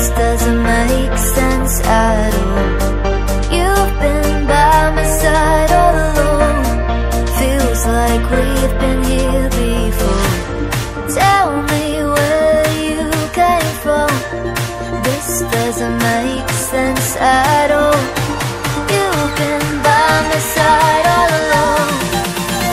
this doesn't make sense at all. You've been by my side all along. Feels like we've been here before. Tell me where you came from. This doesn't make sense at all. You've been by my side all along. Feels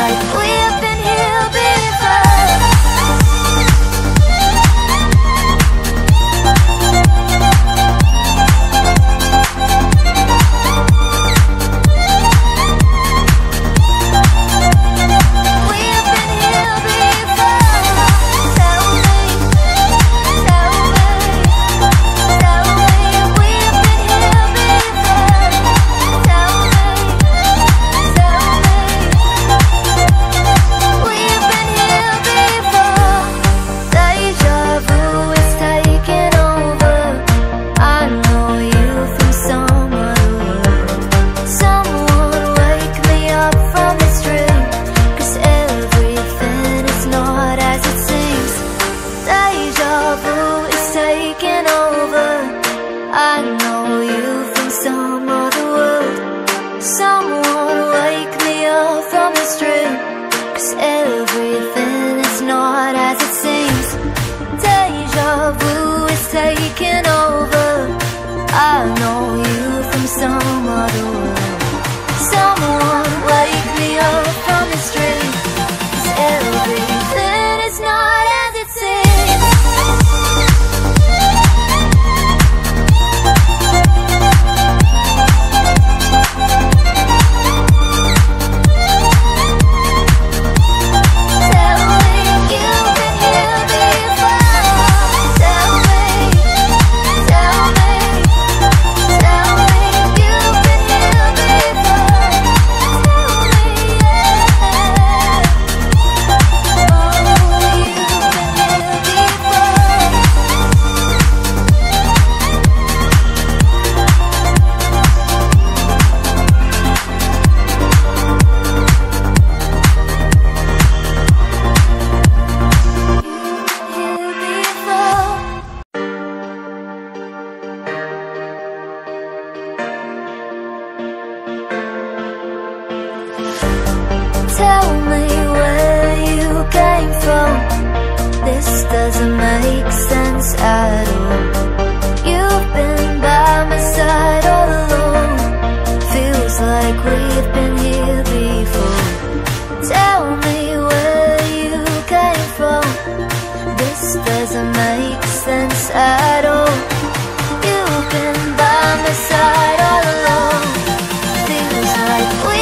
like we've been here before. All along, feels like we